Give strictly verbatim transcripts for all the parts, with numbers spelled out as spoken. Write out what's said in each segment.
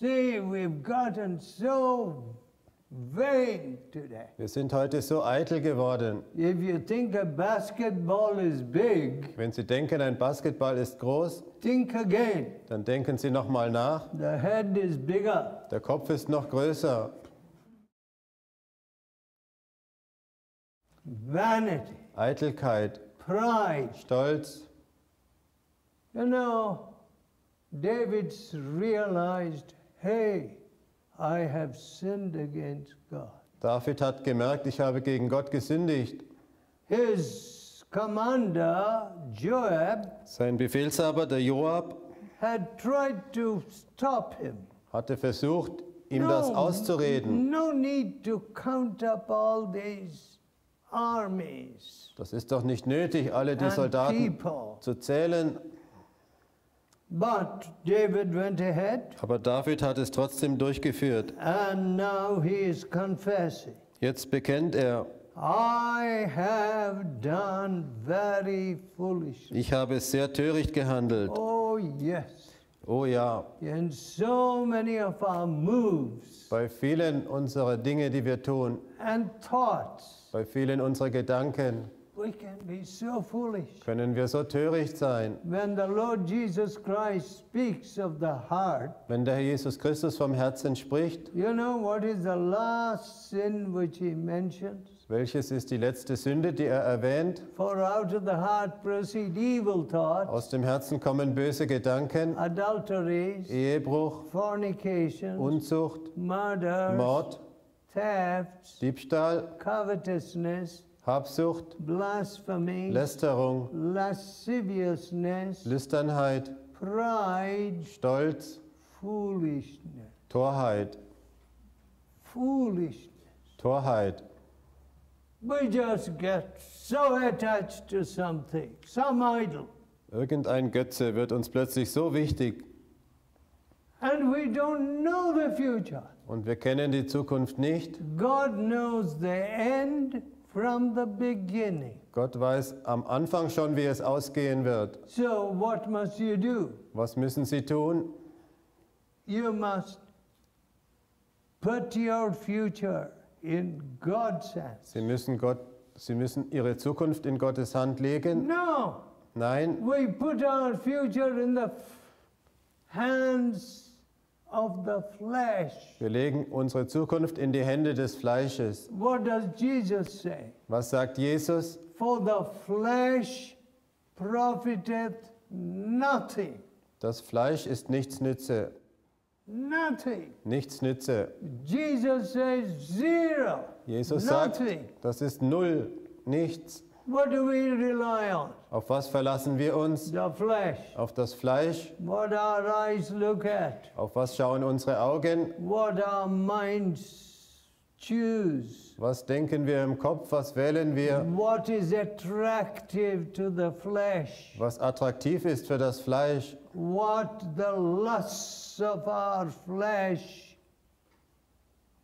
See, we've gotten so vain today. Wir sind heute so eitel geworden. If you think a basketball is big, wenn Sie denken, ein Basketball ist groß, think again. Dann denken Sie nochmal nach. The head is bigger. Der Kopf ist noch größer. Vanity. Eitelkeit. Pride. Stolz. You know, David's realized, hey, I have sinned against God. David hat gemerkt, ich habe gegen Gott gesündigt. His commander, Joab, sein Befehlshaber, der Joab, had tried to stop him. Hatte versucht, ihm no, das auszureden. No need to count up all these armies. Das ist doch nicht nötig, alle die Soldaten people. zu zählen. But David went ahead, aber David hat es trotzdem durchgeführt. And now he is confessing. Jetzt bekennt er, I have done very foolish. Ich habe sehr töricht gehandelt. Oh, yes. Oh ja. In so many of our moves, bei vielen unserer Dinge, die wir tun, and thoughts, bei vielen unserer Gedanken, we can be so foolish. Können wir so töricht sein? When the Lord Jesus Christ speaks of the heart, wenn der Herr Jesus Christus vom Herzen spricht, you know what is the last sin which he mentions? Welches ist die letzte Sünde, die er erwähnt? For out of the heart proceed evil thoughts. Aus dem Herzen kommen böse Gedanken, adulteries, Ehebruch, fornication, Unzucht, murders, Mord, thefts, Diebstahl, covetousness, Habsucht, Blasphemy, Lästerung, Lasciviousness, Lüsternheit, Pride, Stolz, Foolishness, Torheit, Foolishness, Torheit. We just get so attached to something, some idol. Irgendein Götze wird uns plötzlich so wichtig. And we don't know the future. Und wir kennen die Zukunft nicht. God knows the end. From the beginning. Gott weiß am Anfang schon, wie es ausgehen wird. So what must you do? Was müssen Sie tun? You must put your future in God's hands. Sie müssen Gott, Sie müssen Ihre Zukunft in Gottes Hand legen. No. Nein. We put our future in the hands of the flesh. Wir legen unsere Zukunft in die Hände des Fleisches. What does Jesus say? Was sagt Jesus? For the flesh profiteth nothing. Das Fleisch ist nichts nütze. Nothing. Nichts nütze. Jesus says zero. Jesus sagt, das ist null, nichts. What do we rely on? Auf was verlassen wir uns? The flesh. Auf das Fleisch. What our eyes look at. Auf was schauen unsere Augen? What our minds choose. Was denken wir im Kopf? Was wählen wir? What is attractive to the flesh. Was attraktiv ist für das Fleisch? What the lusts of our flesh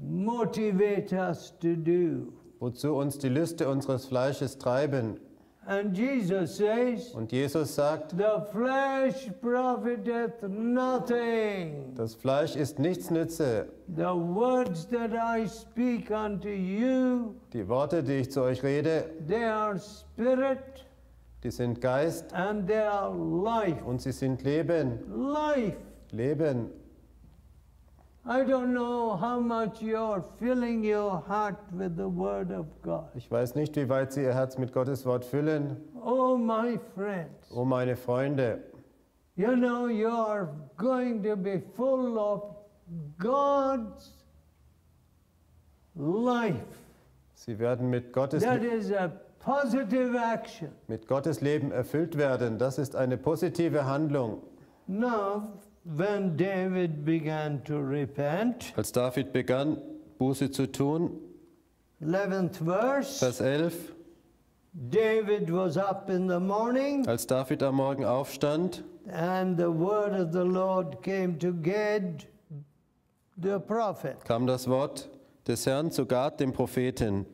motivate us to do. Wozu uns die Lüste unseres Fleisches treiben. And Jesus says, und Jesus sagt, the flesh profiteth nothing. Das Fleisch ist nichts nütze. The words that I speak unto you, die Worte, die ich zu euch rede, they are spirit, die sind Geist, and they are life. Und sie sind Leben. Life. Leben. I don't know how much you're filling your heart with the Word of God. Ich weiß nicht, wie weit Sie Ihr Herz mit Gottes Wort füllen. Oh, my friends. Oh, meine Freunde. You know, you're going to be full of God's life. Sie werden mit Gottes That is a positive action. Mit Gottes Leben erfüllt werden. Das ist eine positive Handlung. Now, when David began to repent, als David begann, Buße zu tun, eleventh verse, Vers elf, David was up in the morning, als David am Morgen aufstand, and the word of the Lord came to Gad, the prophet. Kam das Wort des Herrn zu Gad, dem Propheten.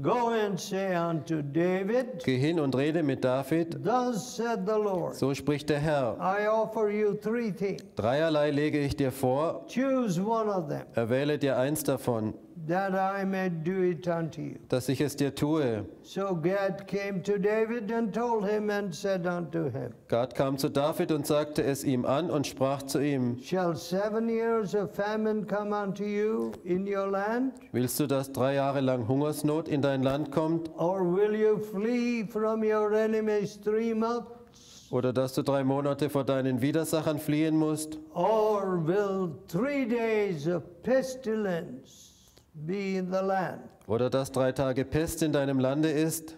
Go and say unto David, geh hin und rede mit David. Thus said the Lord, so spricht der Herr. I offer you three things. Dreierlei lege ich dir vor. Choose one of them, erwähle dir eins davon, that I may do it unto you, dass ich es dir tue. So Gad came to David and told him and said unto him. Gad kam zu David und sagte es ihm an und sprach zu ihm. Shall seven years of famine come unto you in your land? Willst du, dass drei Jahre lang Hungersnot in dein Land kommt? Or will you flee from your enemies three months? Oder dass du drei Monate vor deinen Widersachern fliehen musst? Or will three days of pestilence be in the land? Oder dass drei Tage Pest in deinem Lande ist?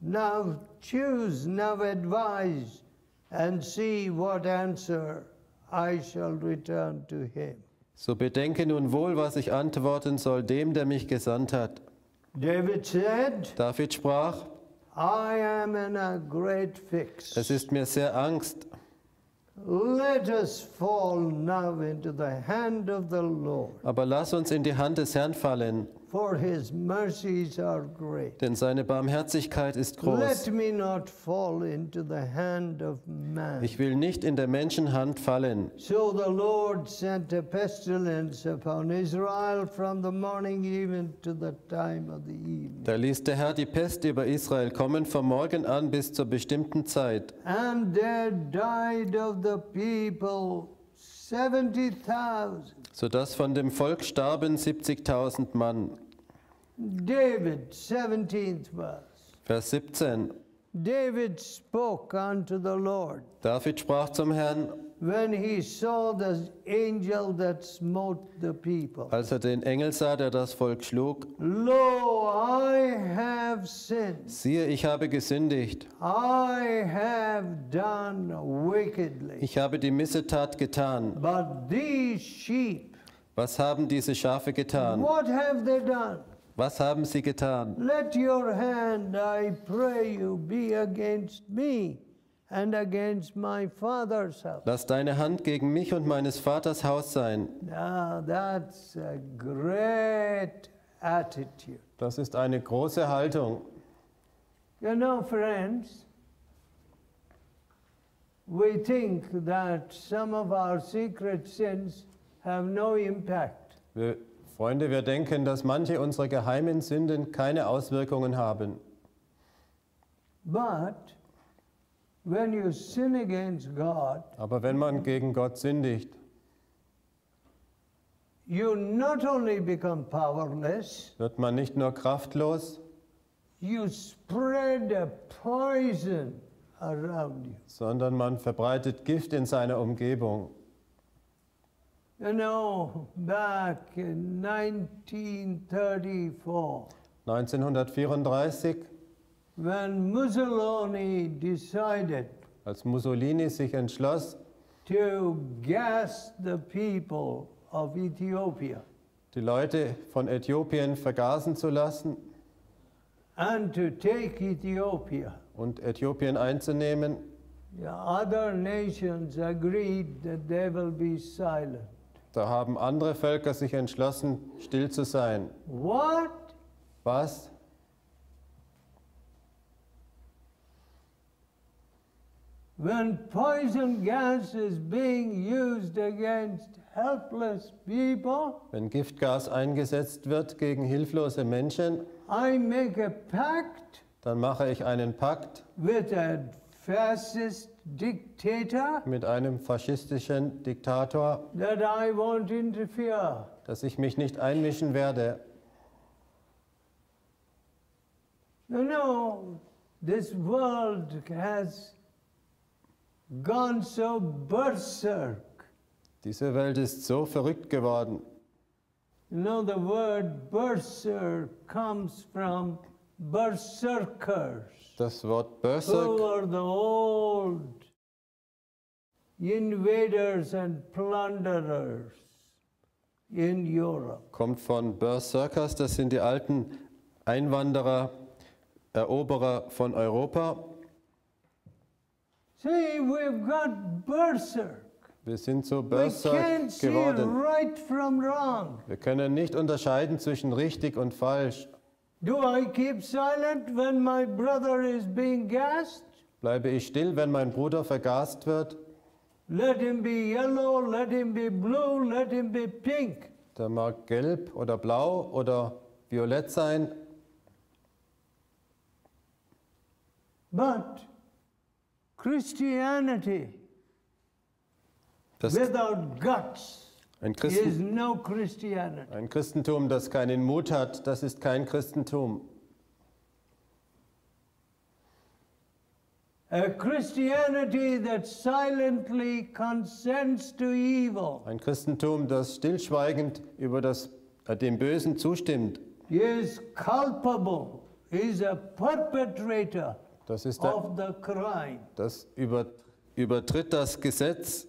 Now choose, now advise, and see what answer I shall return to him. So bedenke nun wohl, was ich antworten soll dem, der mich gesandt hat. David said, David sprach, I am in a great fix. Es ist mir sehr Angst. Let us fall now into the hand of the Lord. Aber lass uns in die Hand des Herrn fallen. For his mercies are great. Denn seine Barmherzigkeit ist groß. Let me not fall into the hand of man. Ich will nicht in der Menschenhand fallen. So the Lord sent a pestilence upon Israel from the morning even to the time of the evening. Da ließ der Herr die Pest über Israel kommen vom Morgen an bis zur bestimmten Zeit. And there died of the people seventy thousand. Sodass von dem Volk starben siebzigtausend Mann. David, seventeenth verse. Vers siebzehn. David spoke unto the Lord. David sprach zum Herrn. When he saw the angel that smote the people. Als er den Engel sah, der das Volk schlug. Lo, I have sinned. Siehe, ich habe gesündigt. I have done wickedly. Ich habe die Missetat getan. But these sheep. Was haben diese Schafe getan? What have they done? Was haben sie getan? Let your hand, I pray you, be against me and against my father's house. Lass deine Hand gegen mich und meines Vaters Haus sein. Now that's a great attitude. Das ist eine große Haltung. You know, friends, we think that some of our secret sins have no impact. Wir Freunde, wir denken, dass manche unserer geheimen Sünden keine Auswirkungen haben. But when you sin against God, aber wenn man gegen Gott sündigt, you not only become powerless, wird man nicht nur kraftlos, you spread a poison around you, sondern man verbreitet Gift in seiner Umgebung. You know, back in nineteen thirty-four, neunzehnhundertvierunddreißig, when Mussolini decided, als Mussolini sich entschloss, to gas the people of Ethiopia, die Leute von Äthiopien vergasen zu lassen, and to take Ethiopia, und Äthiopien einzunehmen, the other nations agreed that they will be silent. Da haben andere Völker sich entschlossen, still zu sein. What? Was? When poison gas is being used against helpless people, wenn Giftgas eingesetzt wird gegen hilflose Menschen, I make a pact, dann mache ich einen Pakt with a fascist dictator, mit einem faschistischen Diktator, that I won't interfere, dass ich mich nicht einmischen werde. You know, this world has gone so berserk. Diese Welt ist so verrückt geworden. You know, the word berserk comes from Berserkers. Das Wort Berserk, who were the old invaders and plunderers in Europe, kommt von Berserkers, das sind die alten Einwanderer, Eroberer von Europa. See, we've got berserk. Wir sind so berserk geworden. Right from wrong. Wir können nicht unterscheiden zwischen richtig und falsch. Do I keep silent when my brother is being gassed? Bleibe ich still, wenn mein Bruder vergast wird? Let him be yellow, let him be blue, let him be pink. Der mag gelb oder blau oder violett sein. But Christianity das without guts ein Christen, is no Christianity. Ein Christentum, das keinen Mut hat, das ist kein Christentum. A Christianity that silently consents to evil. Ein Christentum, das stillschweigend über das, äh, dem Bösen zustimmt. He is culpable. He is a perpetrator das ist der, of the crime. Das über, übertritt das Gesetz.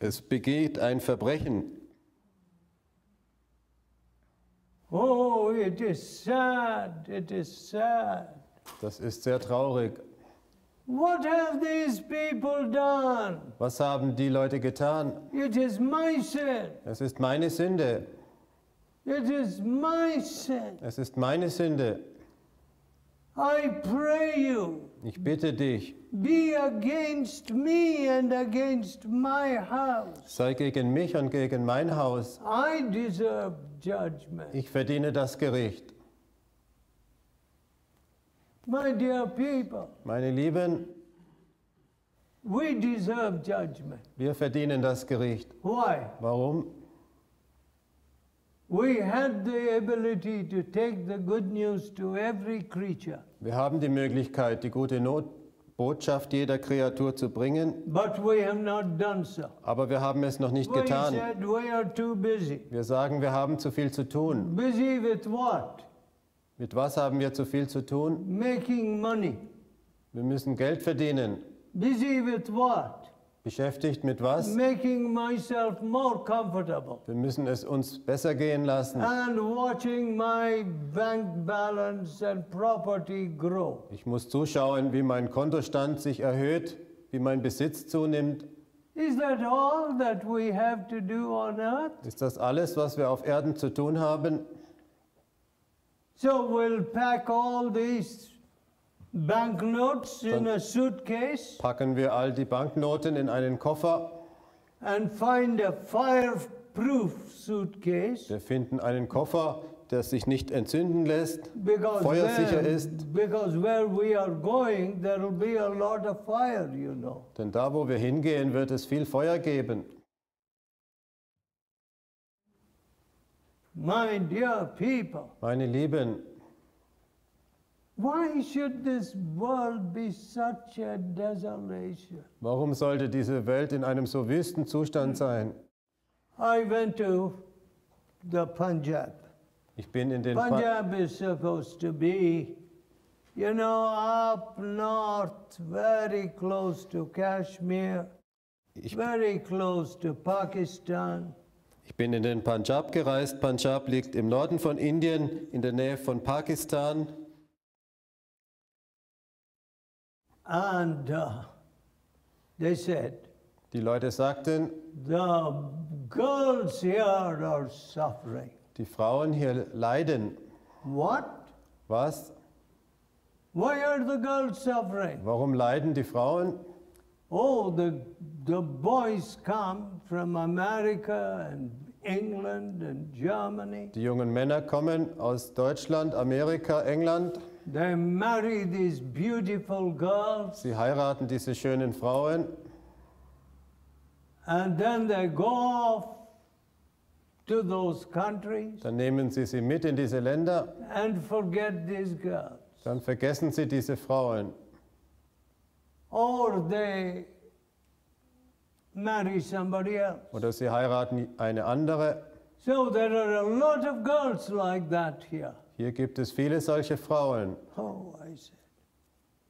Es begeht ein Verbrechen. Oh, it is sad. It is sad. Das ist sehr traurig. What have these people done? Was haben die Leute getan? It is my sin. Es ist meine Sünde. It is my sin. Es ist meine Sünde. I pray you. Ich bitte dich. Be against me and against my house. Sei gegen mich und gegen mein Haus. I deserve judgment. Ich verdiene das Gericht. My dear people, meine Lieben, we deserve judgment. Wir verdienen das Gericht. Why? Warum? We had the ability to take the good news to every creature. Wir haben die Möglichkeit, die gute Not Botschaft jeder Kreatur zu bringen. But we have not done so. Aber wir haben es noch nicht we getan. Said we are too busy. Wir sagen, wir haben zu viel zu tun. Busy with what? Mit was haben wir zu viel zu tun? Making money. Wir müssen Geld verdienen. Busy with what? Beschäftigt mit was? Making myself more comfortable. Wir müssen es uns besser gehen lassen. And watching my bank balance and property grow. Ich muss zuschauen, wie mein Kontostand sich erhöht, wie mein Besitz zunimmt. Is that all that we have to do on earth? Ist das alles, was wir auf Erden zu tun haben? So we'll pack all these banknotes in a suitcase. Packen wir all die Banknoten in einen Koffer. And find a fireproof suitcase. Wir finden einen Koffer, der sich nicht entzünden lässt, because feuersicher where, ist. Because where we are going, there will be a lot of fire, you know. Denn da, wo wir hingehen, wird es viel Feuer geben. My dear people, meine Lieben, why should this world be such a desolation? Warum sollte diese Welt in einem so wüsten Zustand sein? I went to the Punjab. Ich bin in den Punjab pa is supposed to be, you know, up north, very close to Kashmir, ich very close to Pakistan. Ich bin in den Punjab gereist. Punjab liegt im Norden von Indien, in der Nähe von Pakistan. And uh, they said, die Leute sagten, the girls here are suffering. Die Frauen hier leiden. What? Was? Why are the girls suffering? Warum leiden die Frauen? Oh, the, the boys come from America and England and Germany. Die jungen Männer kommen aus Deutschland, Amerika, England. They marry these beautiful girls. Sie heiraten diese schönen Frauen. And then they go off to those countries. Dann nehmen sie sie mit in diese Länder. And forget these girls. Dann vergessen sie diese Frauen. Or they marry somebody else. Oder sie heiraten eine andere. So there are a lot of girls like that here. Hier gibt es viele solche Frauen. Oh, I said,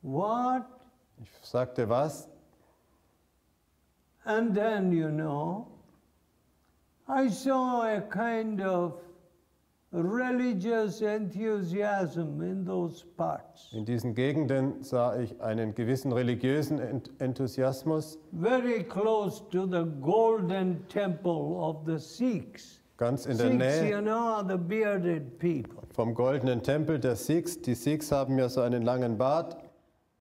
what? Ich sagte, was? And then, you know, I saw a kind of religious enthusiasm in those parts. In diesen Gegenden sah ich einen gewissen religiösen Enthusiasmus. Very close to the golden temple of the Sikhs. Ganz in der Nähe vom goldenen Tempel der Sikhs. Die Sikhs haben ja so einen langen Bart.